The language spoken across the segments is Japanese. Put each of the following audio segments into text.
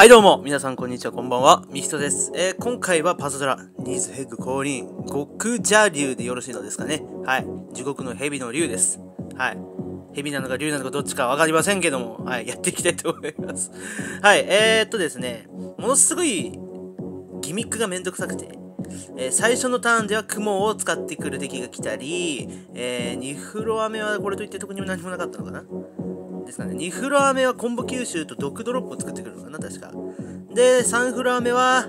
はいどうも皆さんこんにちは、こんばんは、ミヒトです。今回はパズドラニーズヘッグ降臨極邪竜でよろしいのですかね。はい、地獄の蛇の竜です。はい、蛇なのか竜なのかどっちかわかりませんけども、はい、やっていきたいと思います。はい、ですね、ものすごいギミックがめんどくさくて、最初のターンでは雲を使ってくる敵が来たり、2フロア目はこれといって特に何もなかったのかなですかね。2フロア目はコンボ吸収と毒ドロップを作ってくるのかな確か。で3フロア目は、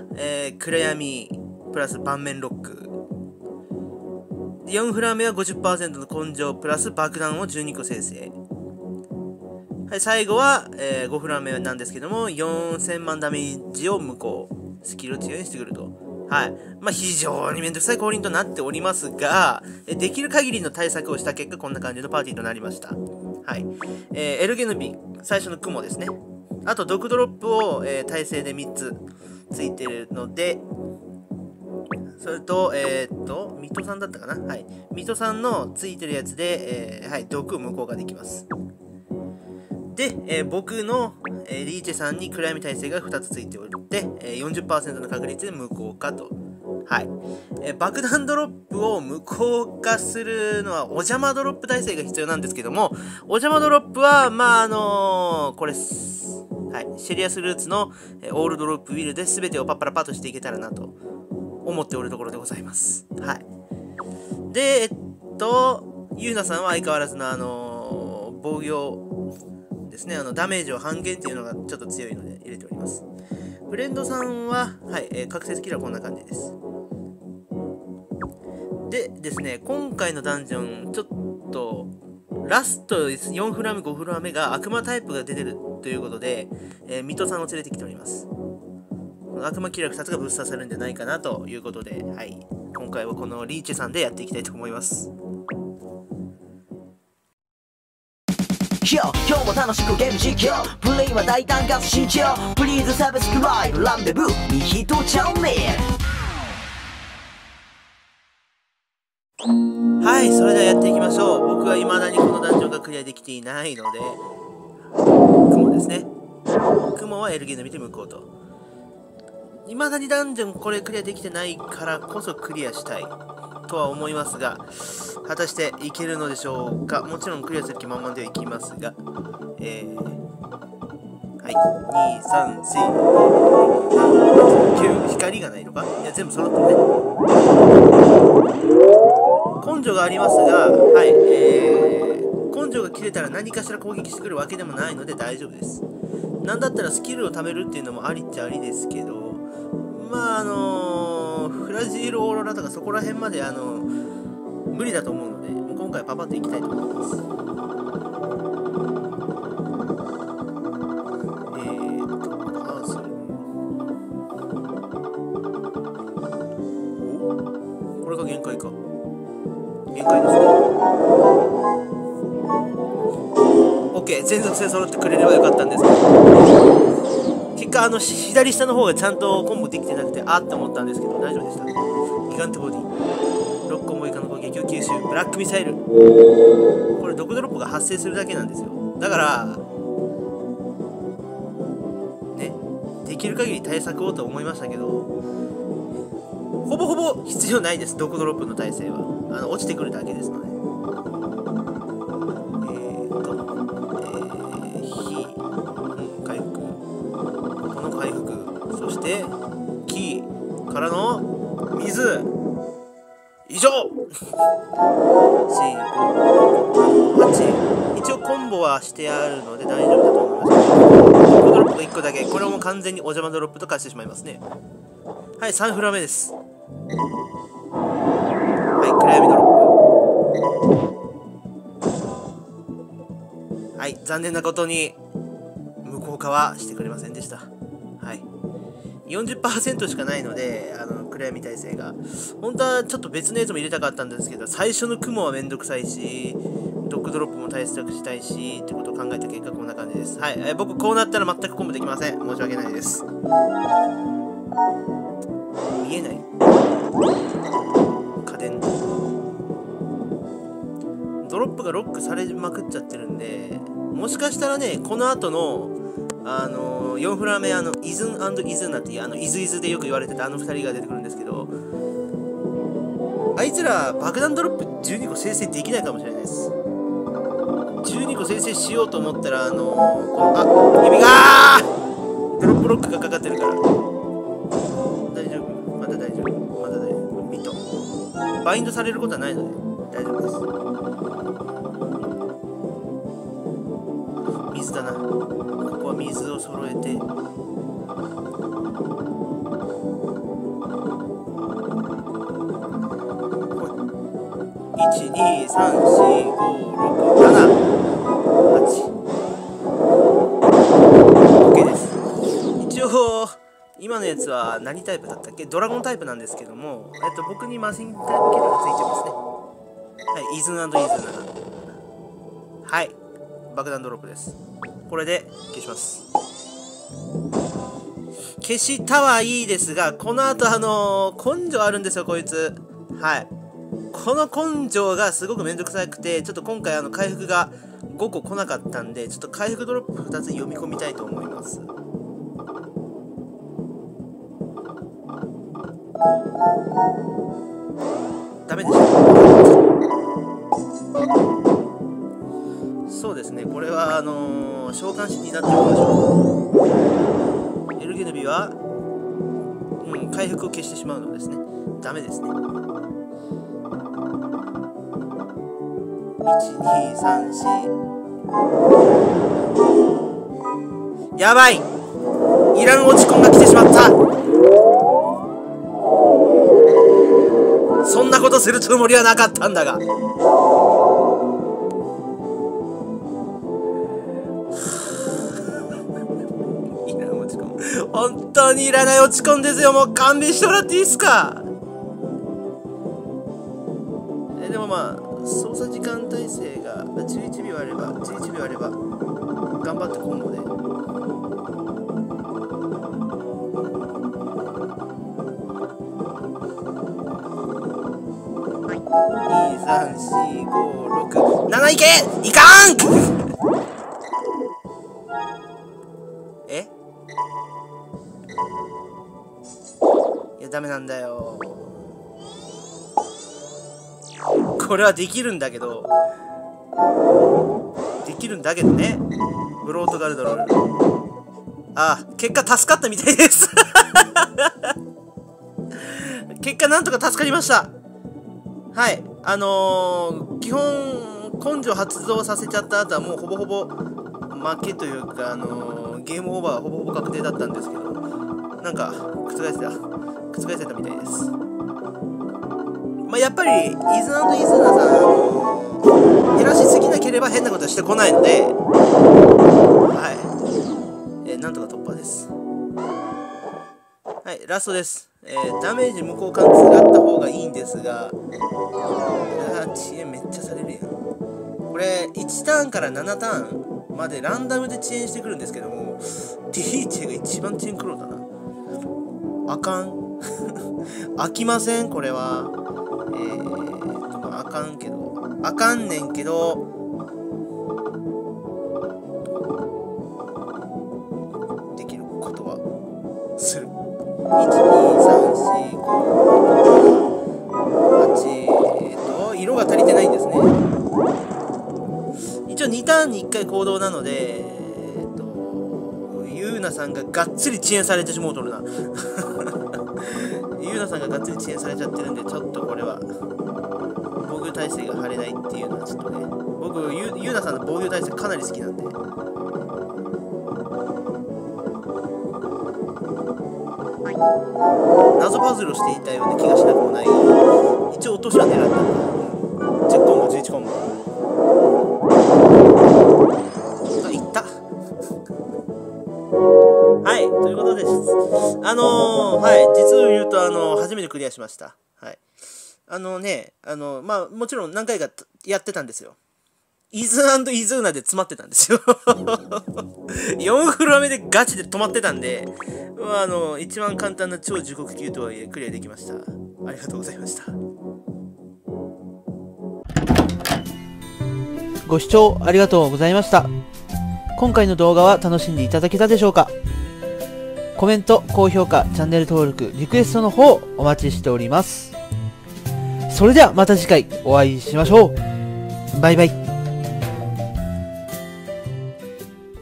暗闇プラス盤面ロック。4フロア目は 50% の根性プラス爆弾を12個生成。はい、最後は、5フロア目なんですけども、4000万ダメージを無効スキルを強いにしてくると。はい、まあ、非常にめんどくさい降臨となっておりますが、できる限りの対策をした結果こんな感じのパーティーとなりました。はい、エルゲヌビ最初の雲ですね。あと毒ドロップを、耐性で3つついてるので、それとミトさんだったかな。はい、ミトさんのついてるやつで、はい、毒を無効ができます。で、僕の、リーチェさんに暗闇耐性が2つついておいて、40% の確率で無効化と。はい、爆弾ドロップを無効化するのはお邪魔ドロップ耐性が必要なんですけども、お邪魔ドロップはまあこれ、はい、シェリアスルーツのオールドロップウィルで全てをパッパラパッとしていけたらなと思っておるところでございます。はい、でゆうなさんは相変わらずの防御ですね、ダメージを半減っていうのがちょっと強いので入れております。フレンドさんは、はい、覚醒スキルはこんな感じです。でですね、今回のダンジョン、ちょっとラスト4フラム5フラムが悪魔タイプが出てるということで、水戸さんを連れてきております。悪魔キラー2つがぶっ刺さるんじゃないかなということで、はい、今回はこのリーチェさんでやっていきたいと思います。今日も楽しくゲーム実況、プレイは大胆かつ慎重、プリーズサブスクライブランデブーミヒトチャンネル。はい、それではやっていきましょう。僕は未だにこのダンジョンがクリアできていないので、雲ですね。雲はエルゲの見て向こうと。未だにダンジョンこれクリアできてないからこそクリアしたいとは思いますが、果たしていけるのでしょうか。もちろんクリアする気満々ではいきますが、はい、2、3、4、5、6、7、8、9、光がないのか。いや、全部揃ってるね。根性がありますが、はい、根性が切れたら何かしら攻撃してくるわけでもないので大丈夫です。なんだったらスキルを貯めるっていうのもありっちゃありですけど、まあフラジールオーロラとかそこら辺まで無理だと思うので、もう今回パパッといきたいと思います。ハウスこれが限界か。限界ですね。OK、全属性揃ってくれればよかったんですけど、左下の方がちゃんとコンボできてなくて、あーって思ったんですけど大丈夫でした。ギガントボディ6コンボ以下の攻撃を吸収、ブラックミサイル、これ毒ドロップが発生するだけなんですよ。だからね、できる限り対策をと思いましたけど、ほぼほぼ必要ないです。毒ドロップの耐性は落ちてくるだけですので、で木からの水以上4、5、6、8。一応コンボはしてあるので大丈夫だと思います。ドロップが1個だけ、これも完全にお邪魔ドロップと化してしまいますね。はい、3フラ目です。はい、暗闇ドロップ。はい、残念なことに無効化はしてくれませんでした。はい、40% しかないので、暗闇耐性が。本当はちょっと別のやつも入れたかったんですけど、最初の雲はめんどくさいし、毒ドロップも対策したいし、ってことを考えた結果こんな感じです。はい、僕こうなったら全くコンボできません。申し訳ないです。見えない。家電。ドロップがロックされまくっちゃってるんで、もしかしたらね、この後の、4フラ目、イズン&イズナっていう、イズイズでよく言われてたあの2人が出てくるんですけど、あいつら爆弾ドロップ12個生成できないかもしれないです。12個生成しようと思ったら、指がドロップロックがかかってるから、大丈夫、まだ大丈夫、まだ大丈夫、ミットバインドされることはないので大丈夫です。水だな、ここは水を揃えて、123456788OK です。一応今のやつは何タイプだったっけ、ドラゴンタイプなんですけども、僕にマシンタイプ機能がついてますね。はい、イズン&イズナ。はい、爆弾ドロップです。これで消します。消したはいいですが、この後根性あるんですよ、こいつ。はい。この根性がすごくめんどくさくて、ちょっと今回回復が5個来なかったんで、ちょっと回復ドロップ2つ読み込みたいと思います。ダメでしょ。そうですね、これは召喚師になってみましょう。エルゲヌビは、回復を消してしまうのですね。ダメですね。1234やばい、いらん落ち込んが来てしまった。そんなことするつもりはなかったんだが。本当にいらない落ち込んですよ。もう勘弁してもらっていいっすか。でもまあ操作時間耐性が11秒あれば頑張ってコンボで234567いけ、いかんダメなんだよ。これはできるんだけどね。ブロートガルドロール、あ、結果助かったみたいです。結果なんとか助かりました。はい、基本根性発動させちゃった後はもうほぼほぼ負けというか、ゲームオーバーはほぼほぼ確定だったんですけど、なんか覆せたみたいです。まあ、やっぱりイズナ&イズナさん減らしすぎなければ変なことはしてこないので、はい、なんとか突破です。はい、ラストです。ダメージ無効貫通があった方がいいんですが、遅延めっちゃされるやん。これ1ターンから7ターンまでランダムで遅延してくるんですけども、ディーチェが一番遅延苦労だな。あかん。飽きませんこれは。まああかんけど、あかんねんけど、できることはする。123456788色が足りてないんですね。一応2ターンに1回行動なので、ゆうなさんががっつり遅延されてしもうとるな。ゆうなさんががっつり遅延されちゃってるんで、ちょっとこれは防御耐性が張れないっていうのはちょっとね、僕ゆうなさんの防御耐性かなり好きなんで。はい、謎パズルをしていたような気がしなくもない。一応落としは狙ったんだ。10コンボ11コンボはい、実を言うと初めてクリアしました。はい、まあもちろん何回かやってたんですよ。イズナ&イズーナで詰まってたんですよ。4フロア目でガチで止まってたんで、まあ、一番簡単な超時刻級とはいえクリアできました。ありがとうございました。ご視聴ありがとうございました。今回の動画は楽しんでいただけたでしょうか。コメント、高評価、チャンネル登録、リクエストの方お待ちしております。それではまた次回お会いしましょう。バイバイ。